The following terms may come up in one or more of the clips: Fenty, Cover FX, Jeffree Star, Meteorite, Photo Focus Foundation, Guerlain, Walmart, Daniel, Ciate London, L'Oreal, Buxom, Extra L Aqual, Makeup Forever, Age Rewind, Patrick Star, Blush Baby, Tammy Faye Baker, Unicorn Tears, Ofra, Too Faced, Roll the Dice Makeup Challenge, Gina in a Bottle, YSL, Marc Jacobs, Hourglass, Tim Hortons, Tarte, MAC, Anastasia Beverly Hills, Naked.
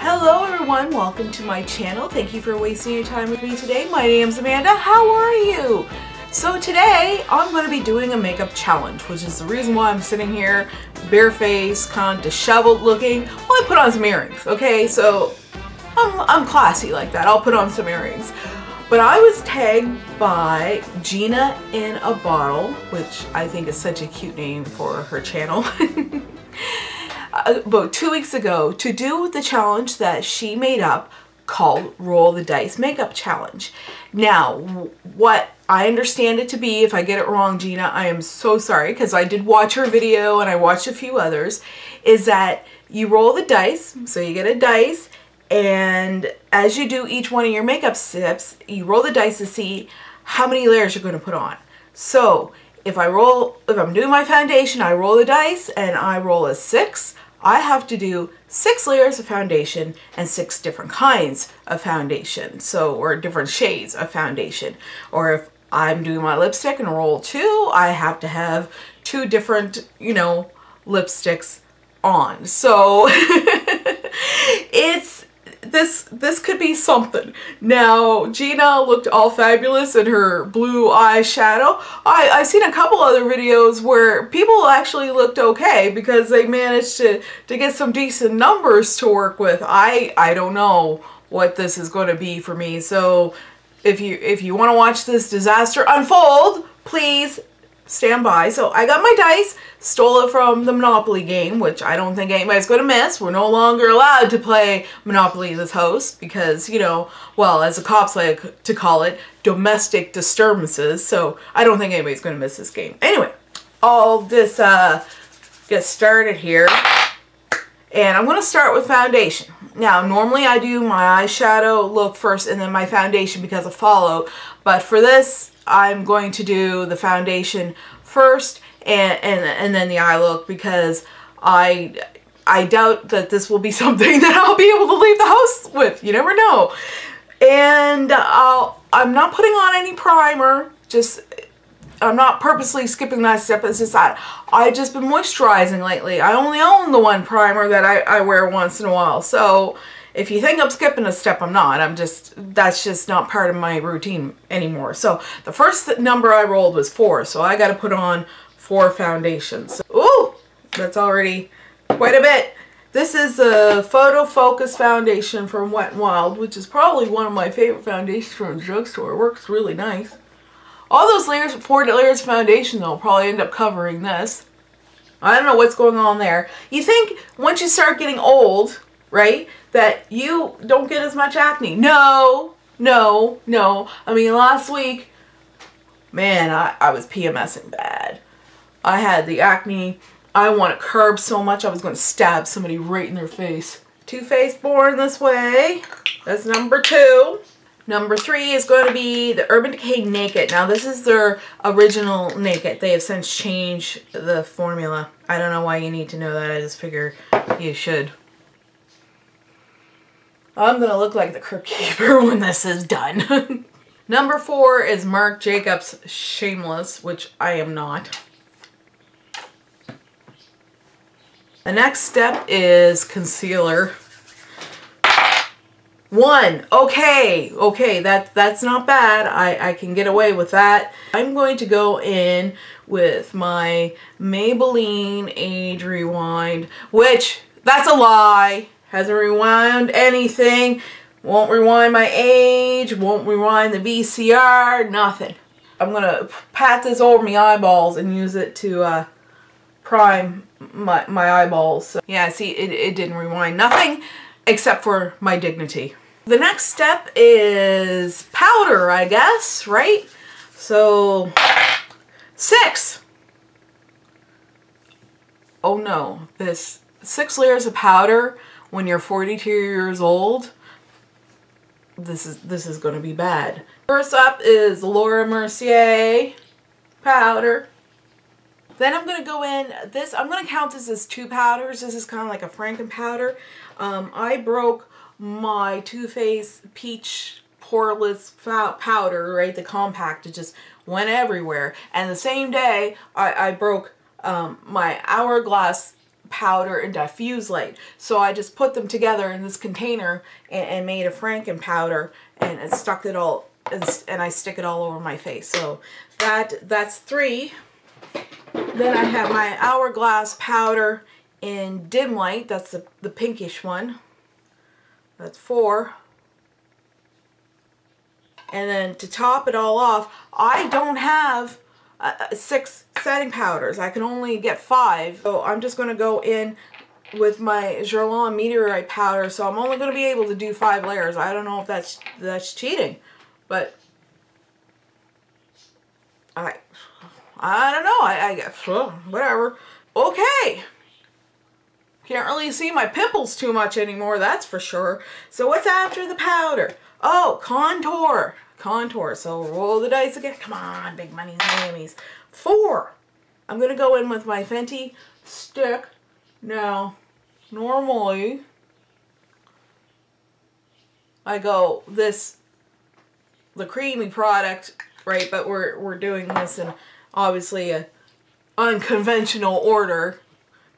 Hello everyone, welcome to my channel. Thank you for wasting your time with me today. My name's Amanda. How are you? So today I'm going to be doing a makeup challenge, which is the reason why I'm sitting here barefaced, kind of disheveled looking. Well, I put on some earrings, okay? So I'm classy like that. I'll put on some earrings. But I was tagged by Gina in a Bottle, which I think is such a cute name for her channel. About 2 weeks ago to do the challenge that she made up called Roll the Dice Makeup Challenge. Now, what I understand it to be, if I get it wrong, Gina, I am so sorry, because I did watch her video and I watched a few others, is that you roll the dice, so you get a dice, and as you do each one of your makeup steps, you roll the dice to see how many layers you're going to put on. So if I'm doing my foundation, I roll the dice and I roll a 6. I have to do 6 layers of foundation and 6 different kinds of foundation, so, or different shades of foundation. Or if I'm doing my lipstick and roll 2, I have to have 2 different, you know, lipsticks on. So it's this could be something. Now, Gina looked all fabulous in her blue eyeshadow. I've seen a couple other videos where people actually looked okay because they managed to get some decent numbers to work with. I don't know what this is going to be for me. So if you want to watch this disaster unfold, please stand by. So I got my dice, stole it from the Monopoly game, which I don't think anybody's going to miss. We're no longer allowed to play Monopoly this host because, you know, well, as the cops like to call it, domestic disturbances. So I don't think anybody's going to miss this game. Anyway, all this gets started here. And I'm going to start with foundation. Now, normally I do my eyeshadow look first and then my foundation because I follow. But for this, I'm going to do the foundation first and then the eye look because I doubt that this will be something that I'll be able to leave the house with. You never know. And I'm not putting on any primer. Just, I'm not purposely skipping that step. It's just that I've just been moisturizing lately. I only own the one primer that I wear once in a while. So if you think I'm skipping a step, I'm not. That's just not part of my routine anymore. So the first number I rolled was 4. So I got to put on 4 foundations. Ooh, that's already quite a bit. This is a Photo Focus Foundation from Wet n Wild, which is probably one of my favorite foundations from the drugstore. It works really nice. All those layers, 4 layers of foundation, though, will probably end up covering this. I don't know what's going on there. You think once you start getting old, right, that you don't get as much acne. No, no, no. I mean, last week, man, I was PMSing bad. I had the acne. I want to curb so much I was going to stab somebody right in their face. Too Faced, Born This Way. That's number 2. Number 3 is going to be the Urban Decay Naked. Now, this is their original Naked. They have since changed the formula. I don't know why you need to know that. I just figure you should. I'm going to look like the Crypt Keeper when this is done. Number 4 is Marc Jacobs Shameless, which I am not. The next step is concealer. 1. Okay, okay, that's not bad. I can get away with that. I'm going to go in with my Maybelline Age Rewind, which, that's a lie. Hasn't rewound anything. Won't rewind my age. Won't rewind the VCR. Nothing. I'm going to pat this over my eyeballs and use it to prime my eyeballs. So, yeah, see, it didn't rewind nothing except for my dignity. The next step is powder, I guess, right? So, 6. Oh no, this 6 layers of powder when you're 42 years old, this is going to be bad. First up is Laura Mercier powder. Then I'm going to go in this. I'm going to count this as 2 powders. This is kind of like a Franken powder. I broke my Too Faced peach poreless powder, right? The compact, it just went everywhere. And the same day, I broke my Hourglass powder and diffuse light. So I just put them together in this container and made a Franken powder and stuck it all, and I stick it all over my face. So that's three. Then I have my Hourglass powder in dim light. That's the pinkish one. That's four. And then to top it all off, I don't have 6 setting powders. I can only get 5. So I'm just going to go in with my Guerlain Meteorite powder. So I'm only going to be able to do 5 layers. I don't know if that's cheating, but I don't know. I guess, whatever. Okay. Can't really see my pimples too much anymore, that's for sure. So what's after the powder? Oh, contour. Contour. So roll the dice again. Come on, big money, Miami's. 4. I'm going to go in with my Fenty stick. Now, normally, I go the creamy product, right? But we're doing this in obviously an unconventional order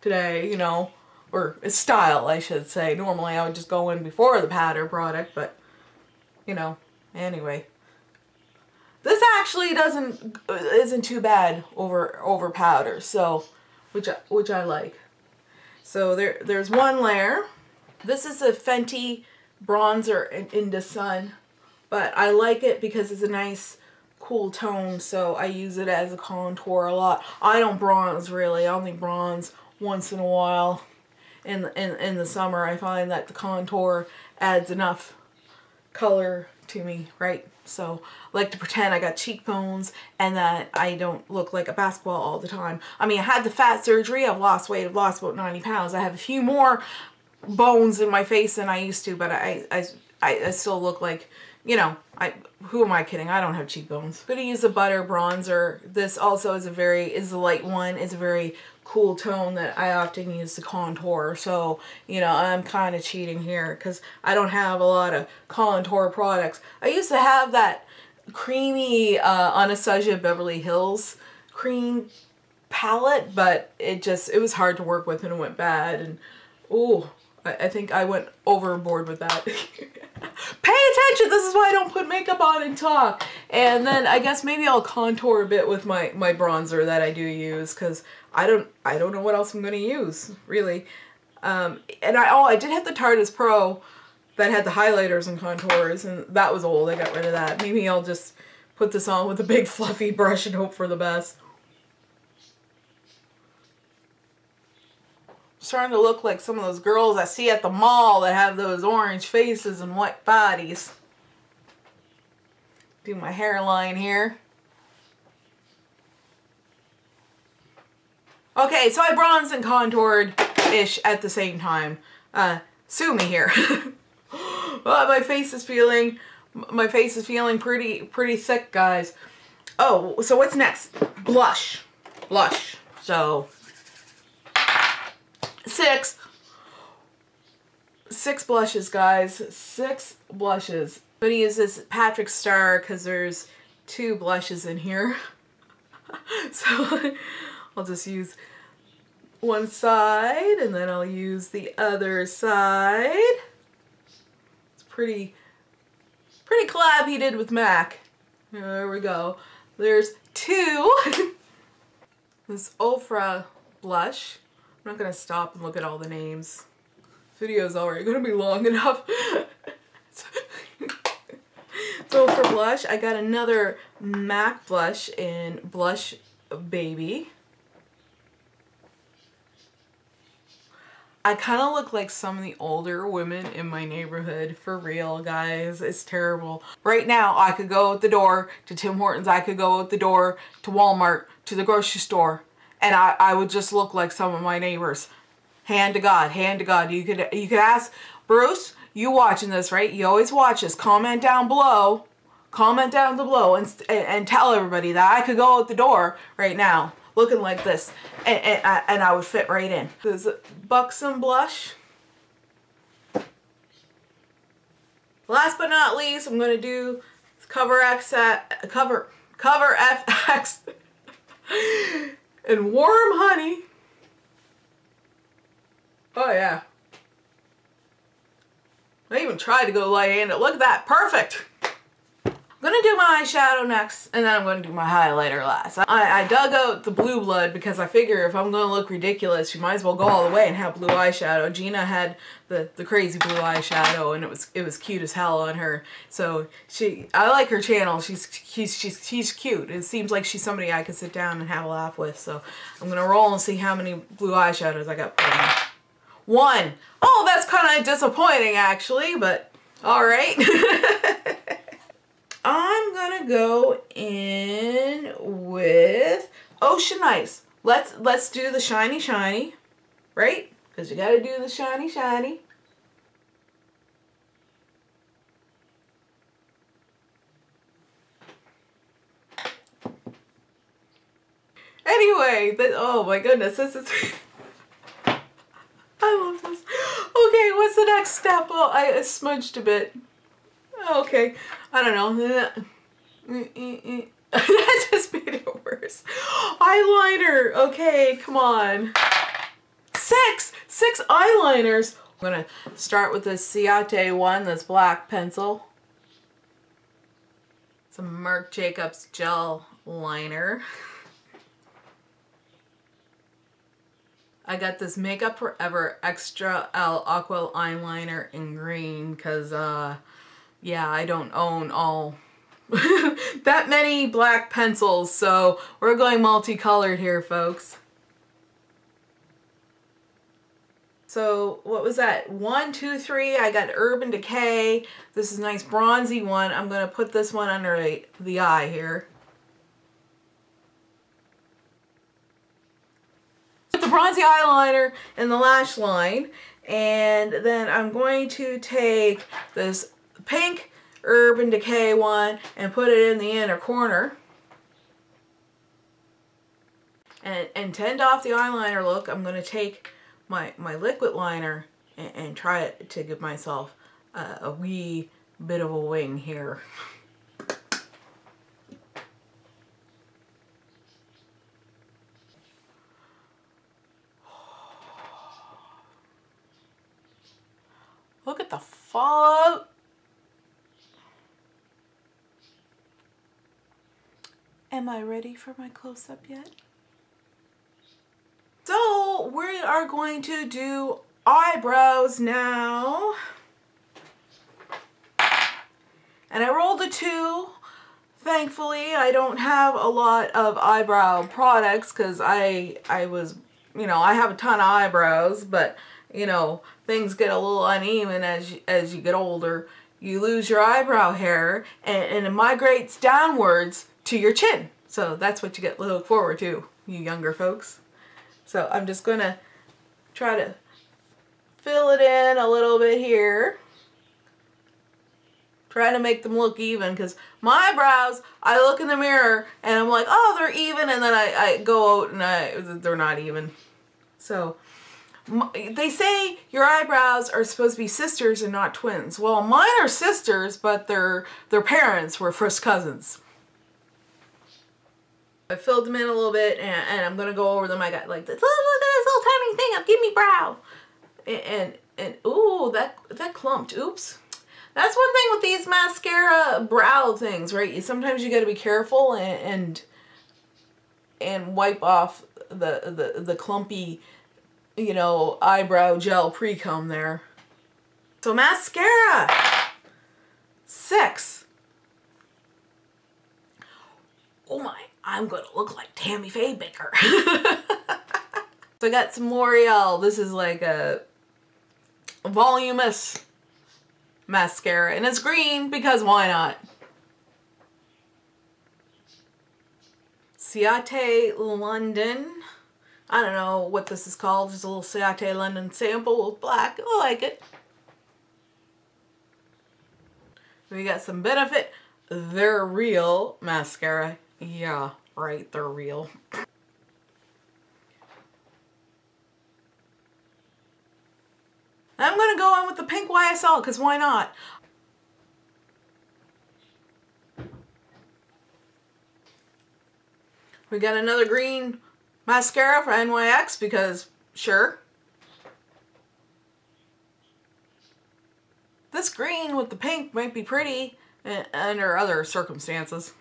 today, you know, or style, I should say. Normally, I would just go in before the powder product, but you know, anyway. This actually isn't too bad over powder, so which I like. So there's one layer. This is a Fenty bronzer in the sun, but I like it because it's a nice cool tone, so I use it as a contour a lot. I don't bronze really. I only bronze once in a while in the summer. I find that the contour adds enough color to me, right? So I like to pretend I got cheekbones and that I don't look like a basketball all the time. I mean, I had the fat surgery, I've lost weight, I've lost about 90 pounds. I have a few more bones in my face than I used to, but I still look like, you know, who am I kidding? I don't have cheekbones. I'm gonna use a butter bronzer. This also is a light one. It's a very cool tone that I often use to contour. So, you know, I'm kind of cheating here because I don't have a lot of contour products. I used to have that creamy Anastasia Beverly Hills cream palette, but it was hard to work with and it went bad. And ooh, I think I went overboard with that. Pay attention, this is why I don't put makeup on and talk. And then I guess maybe I'll contour a bit with my bronzer that I do use, because I don't know what else I'm gonna use, really. And I did have the Tarte Pro that had the highlighters and contours, and that was old, I got rid of that. Maybe I'll just put this on with a big fluffy brush and hope for the best. Starting to look like some of those girls I see at the mall that have those orange faces and white bodies. Do my hairline here. Okay, so I bronzed and contoured-ish at the same time. Sue me here. Well, my face is feeling pretty thick, guys. Oh, so what's next? Blush. Blush. So 6 blushes, guys. 6 blushes. I'm gonna use this Patrick Star because there's 2 blushes in here. So I'll just use one side and then I'll use the other side. It's pretty collab he did with MAC. There we go. There's 2. This Ofra blush. I'm not gonna stop and look at all the names. This video's already gonna be long enough. So for blush, I got another MAC blush in Blush Baby. I kind of look like some of the older women in my neighborhood, for real, guys. It's terrible. Right now, I could go out the door to Tim Hortons. I could go out the door to Walmart, to the grocery store. And I would just look like some of my neighbors. Hand to God, hand to God. You could ask, Bruce, you watching this, right? You always watch this. Comment down below. Comment down below and tell everybody that I could go out the door right now looking like this. And I would fit right in. This Buxom blush. Last but not least, I'm going to do Cover FX. And warm honey. Oh yeah. I even tried to go light in it. Look at that. Perfect. I'm gonna do my eyeshadow next, and then I'm gonna do my highlighter last. I dug out the blue blood because I figure if I'm gonna look ridiculous, you might as well go all the way and have blue eyeshadow. Gina had the crazy blue eyeshadow, and it was cute as hell on her. So I like her channel. She's cute. It seems like she's somebody I could sit down and have a laugh with. So I'm gonna roll and see how many blue eyeshadows I got put on. One. Oh, that's kind of disappointing actually, but all right. I'm gonna go in with Ocean Ice. Let's do the shiny shiny, right? Because you gotta do the shiny shiny. Anyway, oh my goodness, this is. I love this. Okay, what's the next step? Well, I smudged a bit. Okay, I don't know. That just made it worse. Eyeliner. Okay, come on. Six eyeliners. I'm gonna start with this Ciate one, this black pencil. It's a Marc Jacobs gel liner. I got this Makeup Forever Extra L Aqual eyeliner in green because yeah, I don't own all that many black pencils, so we're going multicolored here, folks. So what was that? 1, 2, 3. I got Urban Decay. This is a nice bronzy one. I'm gonna put this one under the eye here. Put the bronzy eyeliner in the lash line, and then I'm going to take this pink Urban Decay one and put it in the inner corner, and to end off the eyeliner look, I'm going to take my liquid liner and try to give myself a wee bit of a wing here. Look at the fallout. Am I ready for my close-up yet? So we are going to do eyebrows now. And I rolled a 2. Thankfully, I don't have a lot of eyebrow products because I was, you know, I have a ton of eyebrows, but you know, things get a little uneven as you get older. You lose your eyebrow hair and it migrates downwards to your chin. So that's what you get to look forward to, you younger folks. So I'm just gonna try to fill it in a little bit here. Try to make them look even, because my eyebrows, I look in the mirror and I'm like, oh, they're even, and then I go out and they're not even. So they say your eyebrows are supposed to be sisters and not twins. Well, mine are sisters, but their parents were first cousins. I filled them in a little bit, and I'm gonna go over them. I got like this, oh, look at this little tiny thing up, give me brow, and ooh, that clumped. Oops, that's one thing with these mascara brow things, right? Sometimes you got to be careful and wipe off the clumpy, you know, eyebrow gel pre-comb there. So mascara 6. Oh my. I'm gonna look like Tammy Faye Baker. So I got some L'Oreal. This is like a voluminous mascara, and it's green because why not? Ciate London. I don't know what this is called. Just a little Ciate London sample with black. I like it. We got some Benefit. They're real mascara. Yeah, right, they're real. I'm gonna go on with the pink YSL, because why not? We got another green mascara for NYX, because sure. green with the pink might be pretty under other circumstances.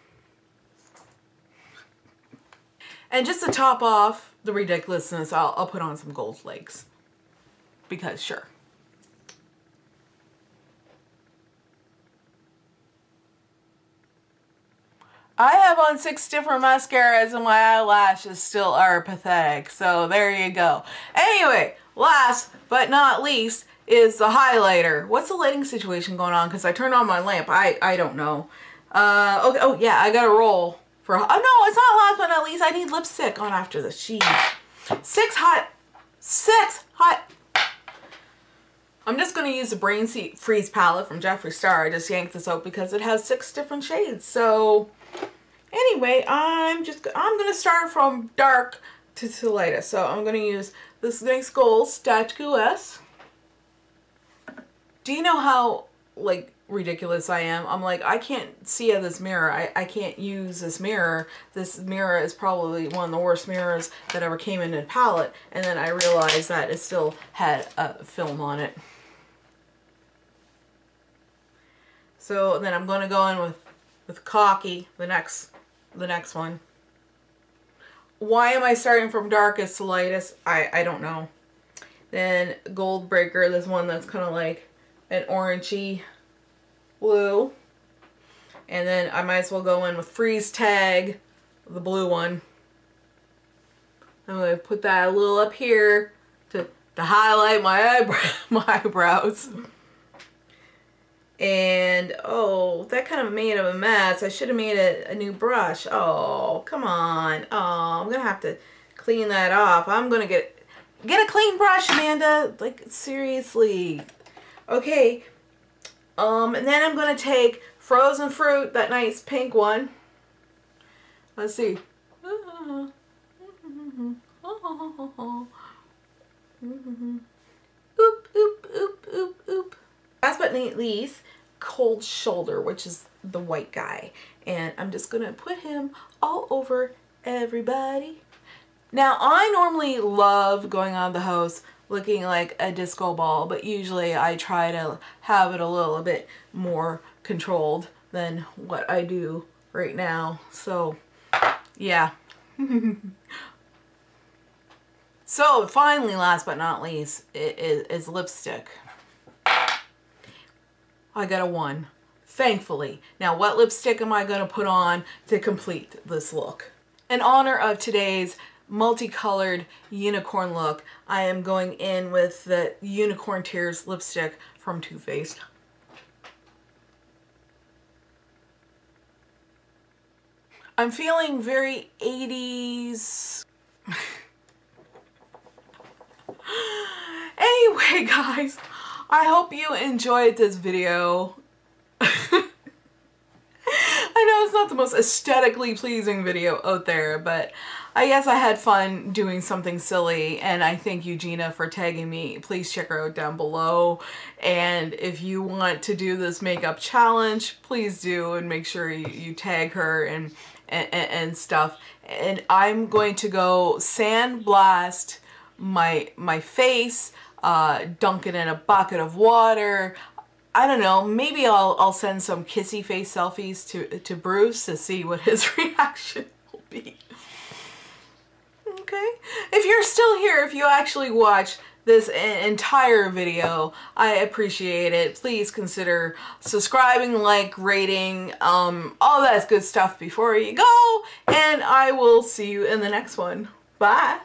And just to top off the ridiculousness, I'll put on some gold flakes. Because sure. I have on 6 different mascaras and my eyelashes still are pathetic. So there you go. Anyway, last but not least is the highlighter. What's the lighting situation going on? Because I turned on my lamp. I don't know. Okay. Oh yeah, I got a roll. For, oh no, it's not last but not least. I need lipstick on after this. Jeez. 6 hot. I'm just going to use the Brain Freeze palette from Jeffree Star. I just yanked this out because it has 6 different shades. So anyway, I'm going to start from dark to lightest. So I'm going to use this NYX Gold Statuesque. Do you know how like ridiculous I am? I'm like, I can't see out of this mirror. I can't use this mirror. This mirror is probably one of the worst mirrors that ever came in a palette. And then I realized that it still had a film on it. So then I'm going to go in with Cocky, the next one. Why am I starting from darkest to lightest? I don't know. Then Gold Breaker, this one that's kind of like an orangey blue, and then I might as well go in with Freeze Tag, the blue one. I'm gonna put that a little up here to highlight my eyebrows. And oh, that kind of made a mess. I should have made a new brush. Oh, come on. Oh, I'm gonna have to clean that off. I'm gonna get a clean brush, Amanda. Like seriously. Okay. And then I'm going to take Frozen Fruit, that nice pink one. Let's see. Oop, oop, oop, oop, oop. Last but not least, Cold Shoulder, which is the white guy. And I'm just going to put him all over everybody. Now, I normally love going on the house looking like a disco ball, but usually I try to have it a little bit more controlled than what I do right now. So yeah. So finally, last but not least, is lipstick. I got a 1, thankfully. Now what lipstick am I gonna put on to complete this look? In honor of today's multicolored unicorn look, I am going in with the Unicorn Tears lipstick from Too Faced. I'm feeling very 80s. Anyway, guys, I hope you enjoyed this video. I know it's not the most aesthetically pleasing video out there, but I guess I had fun doing something silly, and I thank you, Gina, for tagging me. Please check her out down below, and if you want to do this makeup challenge, please do, and make sure you tag her and stuff. And I'm going to go sandblast my face, dunk it in a bucket of water. I don't know, maybe I'll send some kissy face selfies to Bruce to see what his reaction will be. Okay, if you're still here, if you actually watched this entire video, I appreciate it. Please consider subscribing, like, rating, all that good stuff before you go, and I will see you in the next one. Bye!